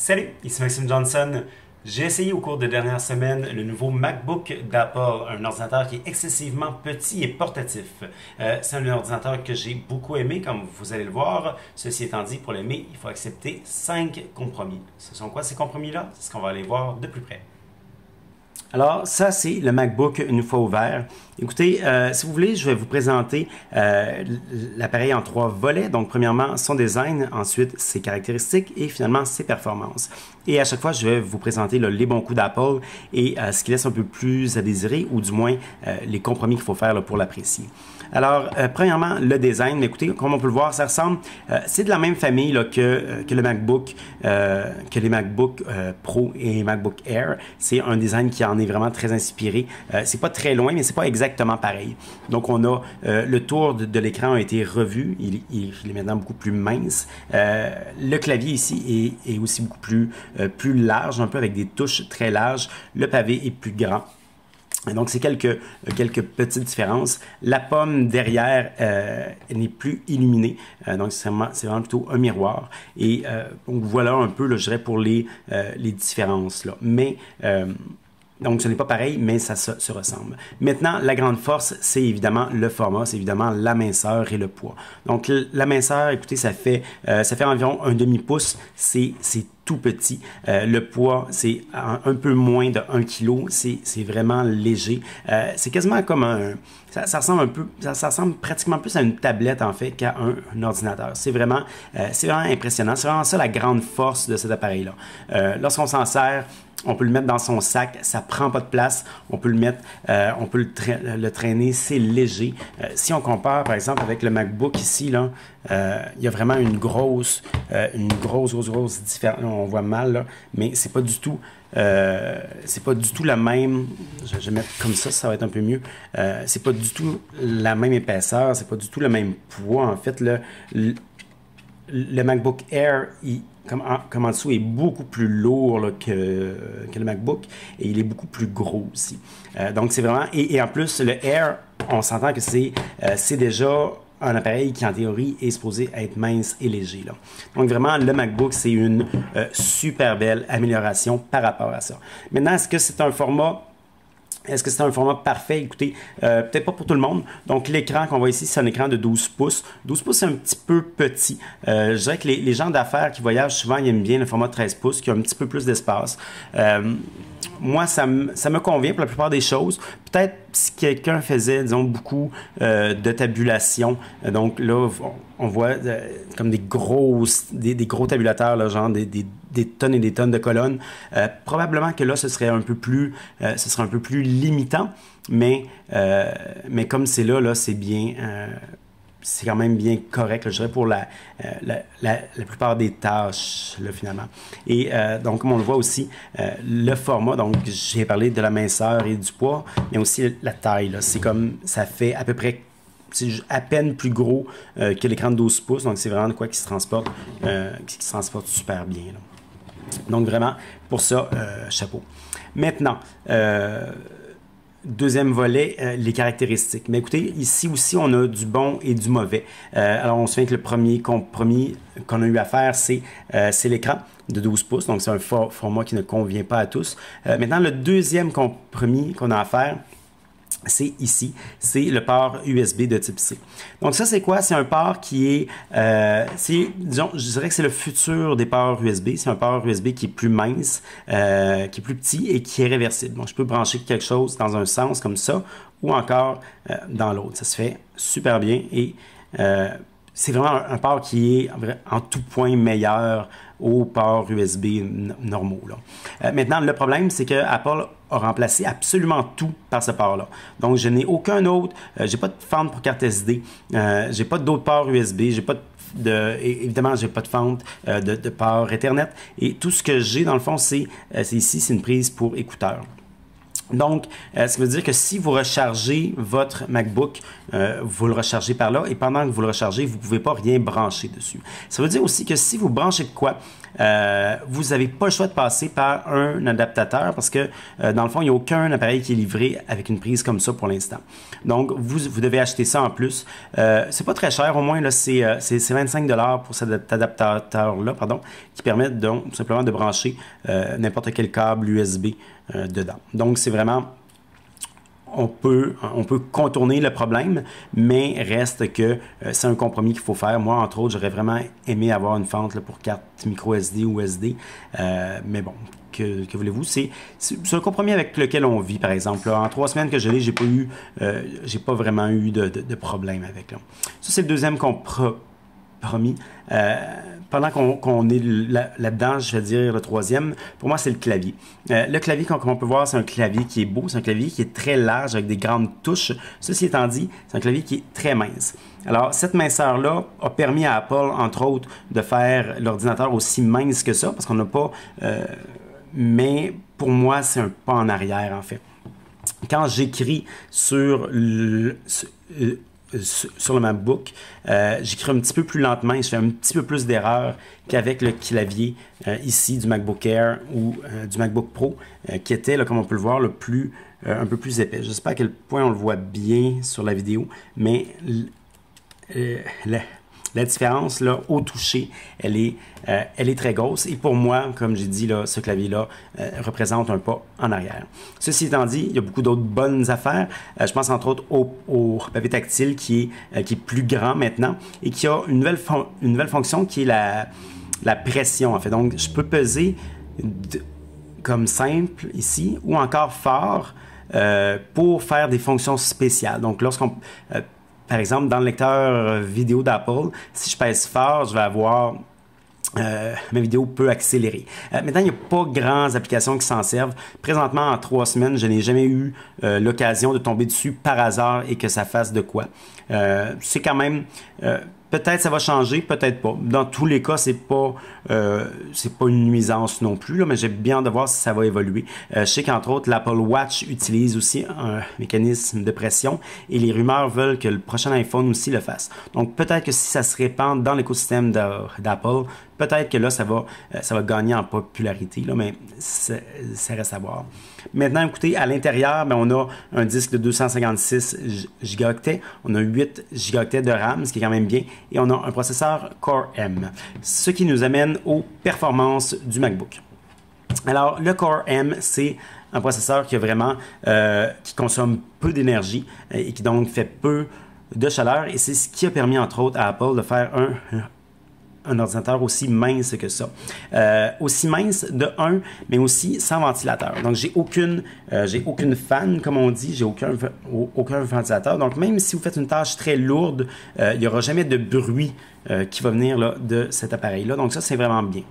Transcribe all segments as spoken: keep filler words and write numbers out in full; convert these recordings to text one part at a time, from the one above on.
Salut, ici Maxime Johnson. J'ai essayé au cours des dernières semaines le nouveau MacBook d'Apple, un ordinateur qui est excessivement petit et portatif. Euh, c'est un ordinateur que j'ai beaucoup aimé, comme vous allez le voir. Ceci étant dit, pour l'aimer, il faut accepter cinq compromis. Ce sont quoi ces compromis-là? C'est ce qu'on va aller voir de plus près. Alors, ça, c'est le MacBook une fois ouvert. Écoutez, euh, si vous voulez, je vais vous présenter euh, l'appareil en trois volets. Donc, premièrement, son design, ensuite, ses caractéristiques et finalement, ses performances. Et à chaque fois, je vais vous présenter là, les bons coups d'Apple et euh, ce qui laisse un peu plus à désirer ou du moins euh, les compromis qu'il faut faire là, pour l'apprécier. Alors, euh, premièrement, le design. Mais écoutez, comme on peut le voir, ça ressemble. Euh, c'est de la même famille là, que, euh, que le MacBook, euh, que les MacBook euh, Pro et MacBook Air. C'est un design qui en est vraiment très inspiré. Euh, c'est pas très loin, mais c'est pas exactement pareil. Donc, on a euh, le tour de, de l'écran a été revu. Il, il, il est maintenant beaucoup plus mince. Euh, le clavier ici est, est aussi beaucoup plus, euh, plus large, un peu avec des touches très larges. Le pavé est plus grand. Donc, c'est quelques, quelques petites différences. La pomme derrière euh, n'est plus illuminée. Euh, donc, c'est vraiment, c'est vraiment plutôt un miroir. Et euh, donc, voilà un peu, là, je dirais, pour les, euh, les différences. Là. Mais... Euh, Donc, ce n'est pas pareil, mais ça se, se ressemble. Maintenant, la grande force, c'est évidemment le format, c'est évidemment la minceur et le poids. Donc, la minceur, écoutez, ça fait, euh, ça fait environ un demi-pouce, c'est tout petit. Euh, le poids, c'est un, un peu moins de un kilo, c'est vraiment léger. Euh, c'est quasiment comme un... Ça, ça ressemble un peu, ça, ça ressemble pratiquement plus à une tablette, en fait, qu'à un, un ordinateur. C'est vraiment, euh, c'est vraiment impressionnant. C'est vraiment ça la grande force de cet appareil-là. Euh, lorsqu'on s'en sert, on peut le mettre dans son sac, ça prend pas de place. On peut le mettre, euh, on peut le, tra le traîner, c'est léger. Euh, si on compare, par exemple, avec le MacBook ici, là, euh, il y a vraiment une grosse, euh, une grosse, grosse, grosse différence. On voit mal, là, mais c'est pas du tout, euh, c'est pas du tout la même. Je vais mettre comme ça, ça va être un peu mieux. Euh, c'est pas du tout la même épaisseur, c'est pas du tout le même poids. En fait, le, le, le MacBook Air, il Comme en, comme en dessous, est beaucoup plus lourd là, que, que le MacBook et il est beaucoup plus gros aussi. Euh, donc, c'est vraiment... Et, et en plus, le Air, on s'entend que c'est euh, déjà un appareil qui, en théorie, est supposé être mince et léger. Là. Donc, vraiment, le MacBook, c'est une euh, super belle amélioration par rapport à ça. Maintenant, est-ce que c'est un format... Est-ce que c'est un format parfait? Écoutez, euh, peut-être pas pour tout le monde. Donc, l'écran qu'on voit ici, c'est un écran de douze pouces. douze pouces, c'est un petit peu petit. Euh, je dirais que les, les gens d'affaires qui voyagent souvent, ils aiment bien le format de treize pouces, qui a un petit peu plus d'espace. Euh, moi, ça me, ça me convient pour la plupart des choses. Peut-être si quelqu'un faisait, disons, beaucoup euh, de tabulation. Euh, donc là, on voit euh, comme des grosses, des, des gros tabulateurs, là, genre des... des des tonnes et des tonnes de colonnes. Euh, probablement que là, ce serait un peu plus, euh, ce serait un peu plus limitant, mais, euh, mais comme c'est là, là c'est bien, euh, c'est quand même bien correct, là, je dirais, pour la, euh, la, la, la plupart des tâches, là, finalement. Et euh, donc, comme on le voit aussi, euh, le format, donc j'ai parlé de la minceur et du poids, mais aussi la taille, c'est comme, ça fait à peu près, c'est à peine plus gros euh, que l'écran de douze pouces, donc c'est vraiment de quoi qui se transporte, euh, qui se transporte super bien, là. Donc, vraiment, pour ça, euh, chapeau. Maintenant, euh, deuxième volet, euh, les caractéristiques. Mais écoutez, ici aussi, on a du bon et du mauvais. Euh, alors, on se souvient que le premier compromis qu'on a eu à faire, c'est euh, l'écran de douze pouces. Donc, c'est un for- format qui ne convient pas à tous. Euh, maintenant, le deuxième compromis qu'on a à faire, c'est ici, c'est le port U S B de type C. Donc ça, c'est quoi? C'est un port qui est, euh, est, disons, je dirais que c'est le futur des ports U S B. C'est un port U S B qui est plus mince, euh, qui est plus petit et qui est réversible. Donc je peux brancher quelque chose dans un sens comme ça ou encore euh, dans l'autre. Ça se fait super bien et euh, c'est vraiment un, un port qui est en tout point meilleur aux ports U S B normaux. Là. Euh, maintenant, le problème, c'est que Apple a remplacé absolument tout par ce port-là. Donc, je n'ai aucun autre. Euh, j'ai pas de fente pour carte S D. Euh, j'ai pas d'autres ports U S B. J'ai pas de, de évidemment, j'ai pas de fente euh, de, de port Ethernet. Et tout ce que j'ai dans le fond, c'est euh, ici, c'est une prise pour écouteurs. Donc, euh, ce qui veut dire que si vous rechargez votre MacBook, euh, vous le rechargez par là et pendant que vous le rechargez, vous ne pouvez pas rien brancher dessus. Ça veut dire aussi que si vous branchez de quoi, Euh, vous n'avez pas le choix de passer par un adaptateur parce que, euh, dans le fond, il n'y a aucun appareil qui est livré avec une prise comme ça pour l'instant. Donc, vous, vous devez acheter ça en plus. Euh, c'est pas très cher, au moins, là, c'est euh, vingt-cinq dollars pour cet adaptateur-là, pardon, qui permet donc tout simplement de brancher euh, n'importe quel câble U S B euh, dedans. Donc, c'est vraiment... On peut, on peut contourner le problème, mais reste que euh, c'est un compromis qu'il faut faire. Moi, entre autres, j'aurais vraiment aimé avoir une fente là, pour carte micro S D ou S D. Euh, mais bon, que, que voulez-vous? C'est un compromis avec lequel on vit, par exemple. Là, en trois semaines que je l'ai, j'ai pas eu, euh, j'ai pas vraiment eu de, de, de problème avec. Là. Ça, c'est le deuxième compromis. Euh, Pendant qu'on qu'on est là-dedans, je vais dire le troisième, pour moi, c'est le clavier. Euh, le clavier, comme on peut voir, c'est un clavier qui est beau, c'est un clavier qui est très large, avec des grandes touches. Ceci étant dit, c'est un clavier qui est très mince. Alors, cette minceur-là a permis à Apple, entre autres, de faire l'ordinateur aussi mince que ça, parce qu'on n'a pas... Euh, mais pour moi, c'est un pas en arrière, en fait. Quand j'écris sur... le, sur le, sur le MacBook, euh, j'écris un petit peu plus lentement et je fais un petit peu plus d'erreurs qu'avec le clavier euh, ici du MacBook Air ou euh, du MacBook Pro euh, qui était, là, comme on peut le voir, le plus, euh, un peu plus épais. Je ne sais pas à quel point on le voit bien sur la vidéo, mais euh, la, la différence là, au toucher, elle est, euh, elle est très grosse. Et pour moi, comme j'ai dit, là, ce clavier-là euh, représente un pas en arrière. Ceci étant dit, il y a beaucoup d'autres bonnes affaires. Euh, je pense entre autres au, au pavé tactile qui est, euh, qui est plus grand maintenant et qui a une nouvelle, une nouvelle fonction qui est la, la pression. En fait. Donc, je peux peser de, comme simple ici ou encore fort euh, pour faire des fonctions spéciales. Donc, lorsqu'on... Euh, Par exemple, dans le lecteur vidéo d'Apple, si je pèse fort, je vais avoir euh, ma vidéo peu accélérée. Euh, maintenant, il n'y a pas grandes applications qui s'en servent. Présentement, en trois semaines, je n'ai jamais eu euh, l'occasion de tomber dessus par hasard et que ça fasse de quoi. Euh, c'est quand même... Euh, Peut-être ça va changer, peut-être pas. Dans tous les cas, c'est pas, euh, c'est pas une nuisance non plus, là, mais j'ai bien hâte de voir si ça va évoluer. Euh, je sais qu'entre autres, l'Apple Watch utilise aussi un mécanisme de pression et les rumeurs veulent que le prochain iPhone aussi le fasse. Donc peut-être que si ça se répand dans l'écosystème d'Apple, peut-être que là, ça va, ça va gagner en popularité, là, mais ça reste à voir. Maintenant, écoutez, à l'intérieur, on a un disque de deux cent cinquante-six gigaoctets, on a huit gigaoctets de RAM, ce qui est quand même bien, et on a un processeur Core M, ce qui nous amène aux performances du MacBook. Alors, le Core M, c'est un processeur qui, a vraiment, euh, qui consomme peu d'énergie et qui donc fait peu de chaleur, et c'est ce qui a permis, entre autres, à Apple de faire un... un ordinateur aussi mince que ça. Euh, aussi mince de un, mais aussi sans ventilateur. Donc, j'ai aucune, euh, j'ai aucune fan, comme on dit, j'ai aucun, aucun ventilateur. Donc, même si vous faites une tâche très lourde, euh, il n'y aura jamais de bruit euh, qui va venir là, de cet appareil-là. Donc, ça, c'est vraiment bien.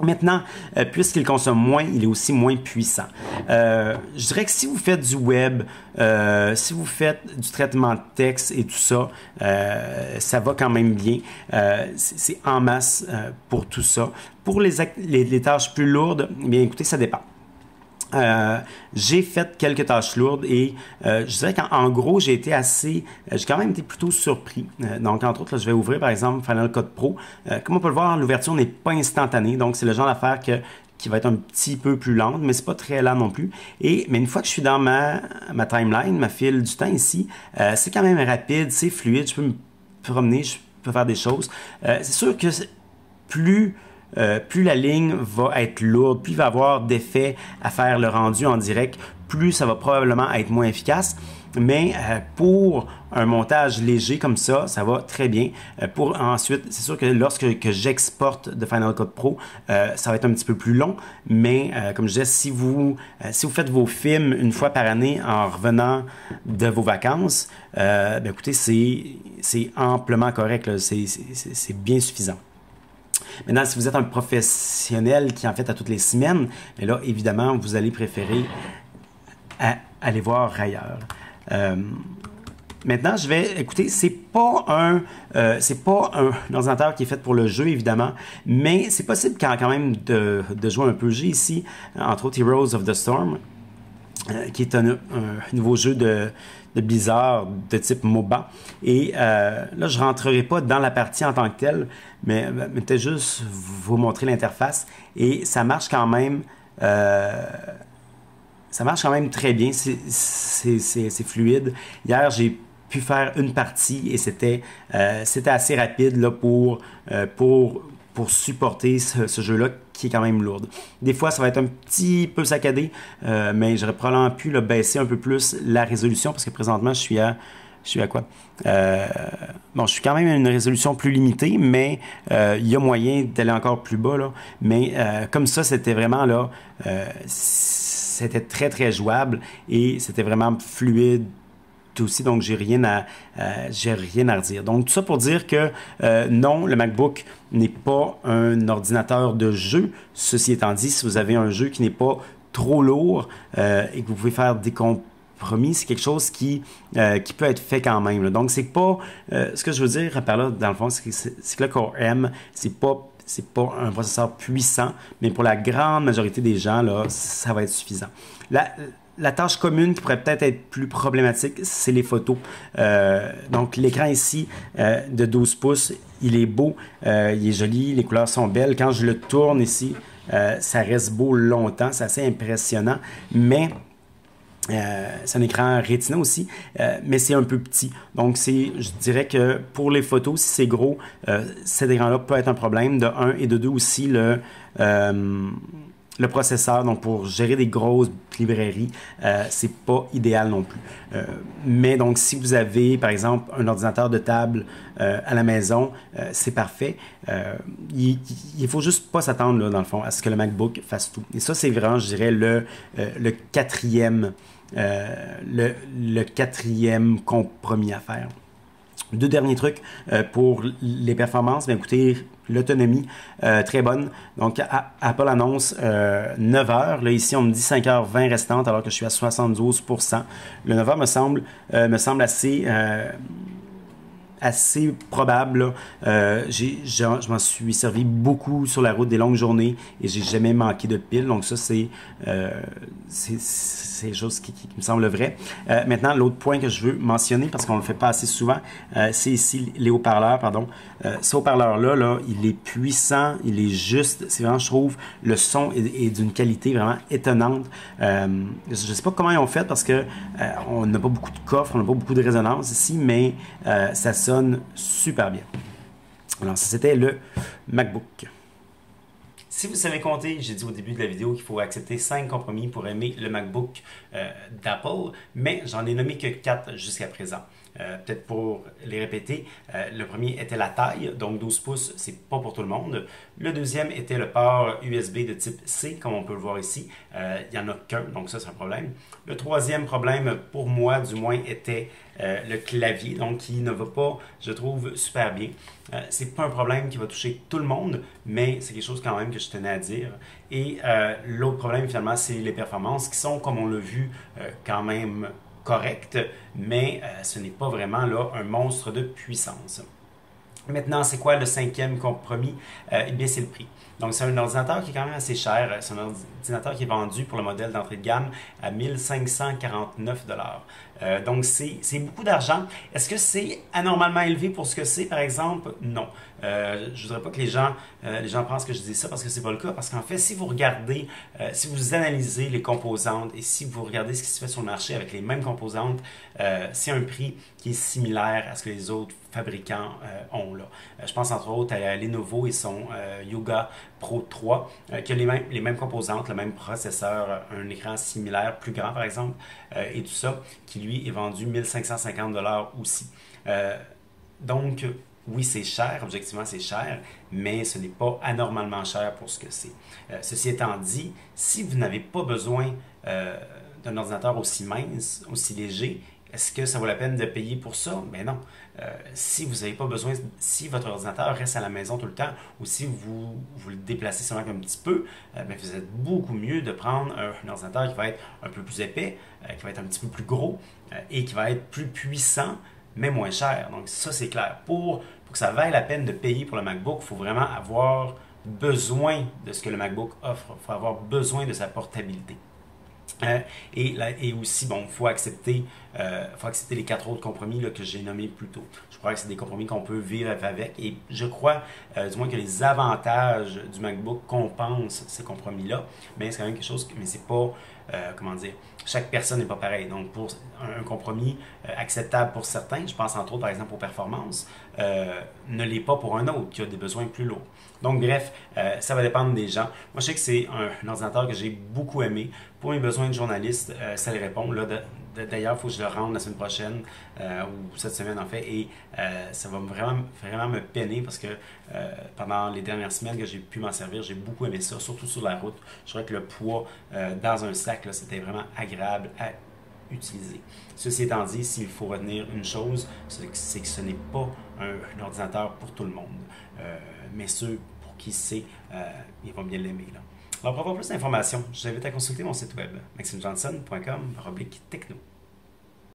Maintenant, euh, puisqu'il consomme moins, il est aussi moins puissant. Euh, je dirais que si vous faites du web, euh, si vous faites du traitement de texte et tout ça, euh, ça va quand même bien. Euh, c'est en masse euh, pour tout ça. Pour les, les, les tâches plus lourdes, eh bien écoutez, ça dépend. Euh, j'ai fait quelques tâches lourdes et euh, je dirais qu'en gros, j'ai été assez, euh, j'ai quand même été plutôt surpris. Euh, donc, entre autres, là, je vais ouvrir, par exemple, Final Cut Pro. Euh, comme on peut le voir, l'ouverture n'est pas instantanée. Donc, c'est le genre d'affaire que qui va être un petit peu plus lente, mais c'est pas très lent non plus. Et, mais une fois que je suis dans ma, ma timeline, ma file du temps ici, euh, c'est quand même rapide, c'est fluide, je peux me promener, je peux faire des choses. Euh, c'est sûr que plus... Euh, plus la ligne va être lourde, plus il va y avoir d'effets à faire le rendu en direct, plus ça va probablement être moins efficace. Mais euh, pour un montage léger comme ça, ça va très bien. Euh, pour ensuite, c'est sûr que lorsque que j'exporte de Final Cut Pro, euh, ça va être un petit peu plus long. Mais euh, comme je disais, si vous, euh, si vous faites vos films une fois par année en revenant de vos vacances, euh, bien, écoutez, c'est amplement correct, c'est bien suffisant. Maintenant, si vous êtes un professionnel qui en fait à toutes les semaines, mais là, évidemment, vous allez préférer à aller voir ailleurs. Euh, maintenant, je vais... Écoutez, c'est pas un... Euh, c'est pas un ordinateur qui est fait pour le jeu, évidemment, mais c'est possible quand, quand même de, de jouer un peu G ici, entre autres Heroes of the Storm. euh, qui est un, un nouveau jeu de, de Blizzard de type MOBA. Et euh, là, je ne rentrerai pas dans la partie en tant que telle, mais peut-être juste vous montrer l'interface. Et ça marche quand même... Euh, ça marche quand même très bien, c'est fluide. Hier, j'ai pu faire une partie et c'était euh, assez rapide là, pour, euh, pour, pour supporter ce, ce jeu-là qui est quand même lourd. Des fois, ça va être un petit peu saccadé, euh, mais j'aurais probablement pu là, baisser un peu plus la résolution parce que présentement, je suis à... Je suis à quoi? Euh, bon, je suis quand même à une résolution plus limitée, mais euh, il y a moyen d'aller encore plus bas, là. Mais euh, comme ça, c'était vraiment, là, euh, c'était très, très jouable et c'était vraiment fluide aussi. Donc, j'ai rien à, euh, j'ai rien à redire. Donc, tout ça pour dire que euh, non, le MacBook n'est pas un ordinateur de jeu. Ceci étant dit, si vous avez un jeu qui n'est pas trop lourd euh, et que vous pouvez faire des compromis, c'est quelque chose qui, euh, qui peut être fait quand même. Là. Donc, c'est pas... Euh, ce que je veux dire par là, dans le fond, c'est que, que le Core M, c'est pas, pas un processeur puissant, mais pour la grande majorité des gens, là, ça va être suffisant. La, la tâche commune qui pourrait peut-être être plus problématique, c'est les photos. Euh, donc, l'écran ici euh, de douze pouces, il est beau, euh, il est joli, les couleurs sont belles. Quand je le tourne ici, euh, ça reste beau longtemps, c'est assez impressionnant, mais... Euh, c'est un écran Retina aussi, euh, mais c'est un peu petit. Donc, je dirais que pour les photos, si c'est gros, euh, cet écran-là peut être un problème de un et de deux aussi le, euh, le processeur. Donc, pour gérer des grosses librairies, euh, c'est pas idéal non plus. Euh, mais donc, si vous avez, par exemple, un ordinateur de table euh, à la maison, euh, c'est parfait. Euh, il ne faut juste pas s'attendre, dans le fond, à ce que le MacBook fasse tout. Et ça, c'est vraiment, je dirais, le, euh, le quatrième... Euh, le, le quatrième compromis à faire. Deux derniers trucs euh, pour les performances. Bien, écoutez, l'autonomie, euh, très bonne. Donc, à, Apple annonce euh, neuf heures. Là, ici, on me dit cinq heures vingt restantes alors que je suis à soixante-douze pour cent. Le neuf heures me semble, euh, me semble assez... Euh, assez probable. Euh, j'ai, je m'en suis servi beaucoup sur la route des longues journées et j'ai jamais manqué de pile. Donc ça, c'est euh, des choses qui, qui, qui me semblent vraies. Euh, maintenant, l'autre point que je veux mentionner, parce qu'on ne le fait pas assez souvent, euh, c'est ici les haut-parleurs. pardon. Euh, ce haut-parleur-là, là, il est puissant, il est juste. C'est vraiment, je trouve, le son est, est d'une qualité vraiment étonnante. Euh, je ne sais pas comment ils ont fait parce que euh, on n'a pas beaucoup de coffres, on n'a pas beaucoup de résonance ici, mais euh, ça sonne super bien. Alors, c'était le MacBook. Si vous savez compter, j'ai dit au début de la vidéo qu'il faut accepter cinq compromis pour aimer le MacBook euh, d'Apple, mais j'en ai nommé que quatre jusqu'à présent. Euh, Peut-être pour les répéter, euh, le premier était la taille, donc douze pouces, c'est pas pour tout le monde. Le deuxième était le port U S B de type C, comme on peut le voir ici. Euh, il n'y en a qu'un, donc ça c'est un problème. Le troisième problème, pour moi du moins, était euh, le clavier, donc qui ne va pas, je trouve, super bien. Euh, c'est pas un problème qui va toucher tout le monde, mais c'est quelque chose quand même que je tenais à dire. Et euh, l'autre problème, finalement, c'est les performances qui sont, comme on l'a vu, euh, quand même... correct, mais euh, ce n'est pas vraiment là un monstre de puissance. Maintenant, c'est quoi le cinquième compromis? Euh, eh bien, c'est le prix. Donc, c'est un ordinateur qui est quand même assez cher. C'est un ordinateur qui est vendu pour le modèle d'entrée de gamme à mille cinq cent quarante-neuf dollars. Euh, donc, c'est beaucoup d'argent. Est-ce que c'est anormalement élevé pour ce que c'est, par exemple? Non. Euh, je ne voudrais pas que les gens, euh, les gens pensent que je dis ça parce que ce n'est pas le cas. Parce qu'en fait, si vous regardez, euh, si vous analysez les composantes et si vous regardez ce qui se fait sur le marché avec les mêmes composantes, euh, c'est un prix qui est similaire à ce que les autres fabricants euh, ont. Là. Euh, je pense entre autres à Lenovo et son euh, Yoga Pro trois, euh, qui a les mêmes, les mêmes composantes, le même processeur, un écran similaire, plus grand par exemple, euh, et tout ça, qui lui est vendu mille cinq cent cinquante dollars aussi. Euh, donc, oui, c'est cher, objectivement c'est cher, mais ce n'est pas anormalement cher pour ce que c'est. Euh, ceci étant dit, si vous n'avez pas besoin euh, d'un ordinateur aussi mince, aussi léger, est-ce que ça vaut la peine de payer pour ça? Ben non. Euh, si vous n'avez pas besoin, si votre ordinateur reste à la maison tout le temps ou si vous, vous le déplacez seulement un petit peu, euh, ben vous êtes beaucoup mieux de prendre un, un ordinateur qui va être un peu plus épais, euh, qui va être un petit peu plus gros euh, et qui va être plus puissant, mais moins cher. Donc ça, c'est clair. Pour, pour que ça vaille la peine de payer pour le MacBook, il faut vraiment avoir besoin de ce que le MacBook offre. Il faut avoir besoin de sa portabilité. Euh, et, là, et aussi, bon, il faut accepter, euh, faut accepter les quatre autres compromis là, que j'ai nommés plus tôt. Je crois que c'est des compromis qu'on peut vivre avec. Et je crois, euh, du moins, que les avantages du MacBook compensent ces compromis-là. Mais c'est quand même quelque chose, mais c'est pas, euh, comment dire, chaque personne n'est pas pareille. Donc, pour un, un compromis euh, acceptable pour certains, je pense entre autres, par exemple, aux performances, euh, ne l'est pas pour un autre qui a des besoins plus lourds. Donc, bref, euh, ça va dépendre des gens. Moi, je sais que c'est un, un ordinateur que j'ai beaucoup aimé. Pour mes besoins de journaliste, euh, ça le répond. D'ailleurs, il faut que je le rende la semaine prochaine, euh, ou cette semaine en fait, et euh, ça va vraiment, vraiment me peiner parce que euh, pendant les dernières semaines que j'ai pu m'en servir, j'ai beaucoup aimé ça, surtout sur la route. Je crois que le poids euh, dans un sac, c'était vraiment agréable à utiliser. Ceci étant dit, s'il faut retenir une chose, c'est que ce n'est pas un, un ordinateur pour tout le monde, euh, mais ceux pour qui c'est, euh, ils vont bien l'aimer là. Alors, pour avoir plus d'informations, je vous invite à consulter mon site web, maxime johnson point com slash techno.